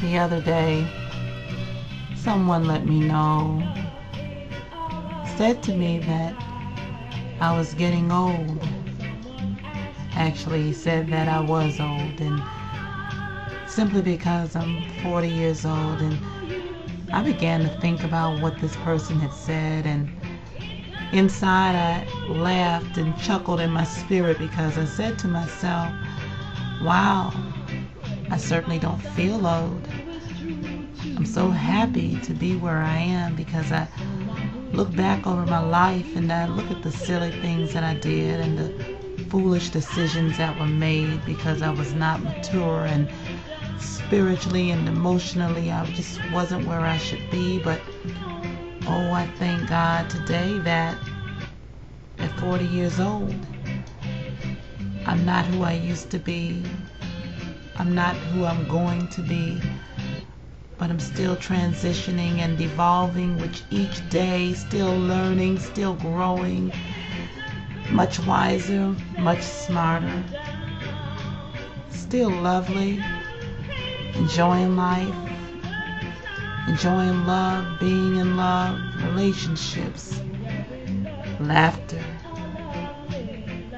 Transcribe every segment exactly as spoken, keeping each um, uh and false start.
The other day, someone let me know, said to me that I was getting old. Actually, he said that I was old, and simply because I'm forty years old, and I began to think about what this person had said, and inside I laughed and chuckled in my spirit because I said to myself, wow, I certainly don't feel old. I'm so happy to be where I am because I look back over my life and I look at the silly things that I did and the foolish decisions that were made because I was not mature, and spiritually and emotionally I just wasn't where I should be. But oh, I thank God today that at forty years old, I'm not who I used to be. I'm not who I'm going to be, but I'm still transitioning and evolving, which each day, still learning, still growing, much wiser, much smarter, still lovely, enjoying life, enjoying love, being in love, relationships, laughter.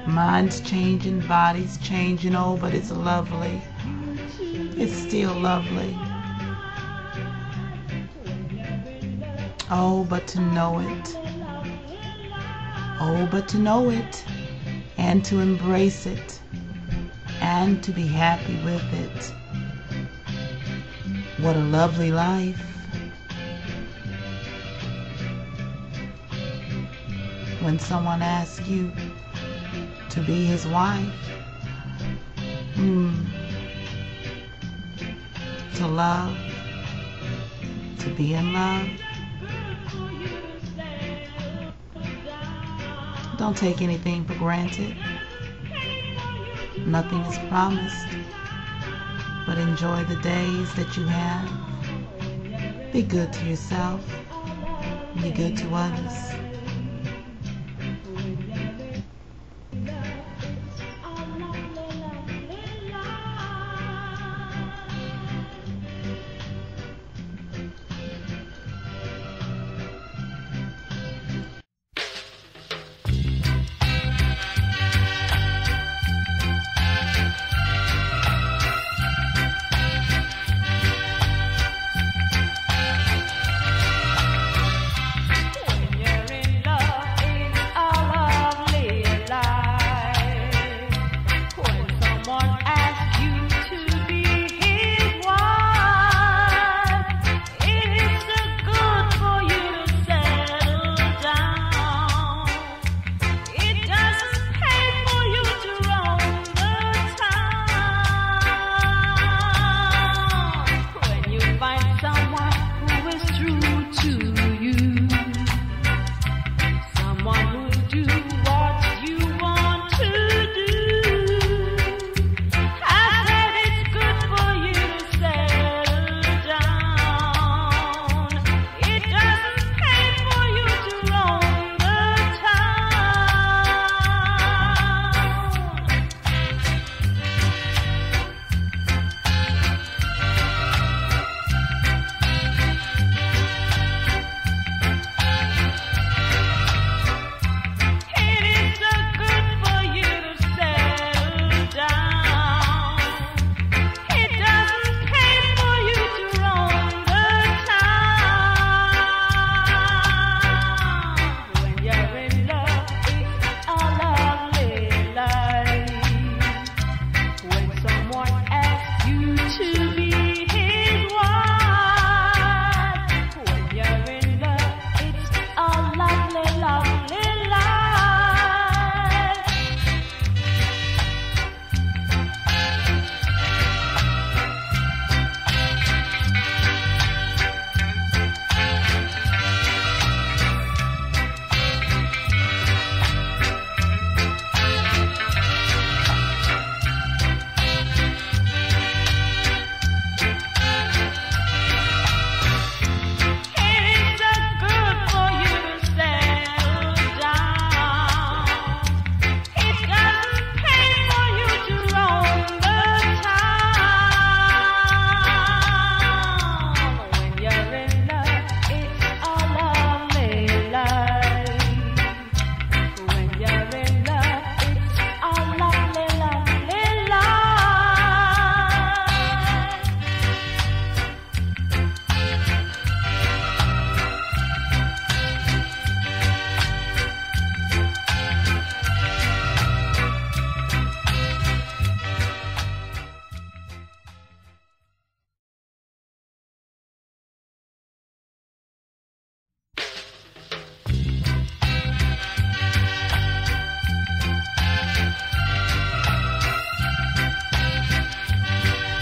Minds changing, bodies changing, oh, but it's lovely. It's still lovely. Oh, but to know it. Oh, but to know it and to embrace it and to be happy with it. What a lovely life. When someone asks you to be his wife, mm. To love, to be in love. Don't take anything for granted. Nothing is promised, but enjoy the days that you have. Be good to yourself. Be good to others.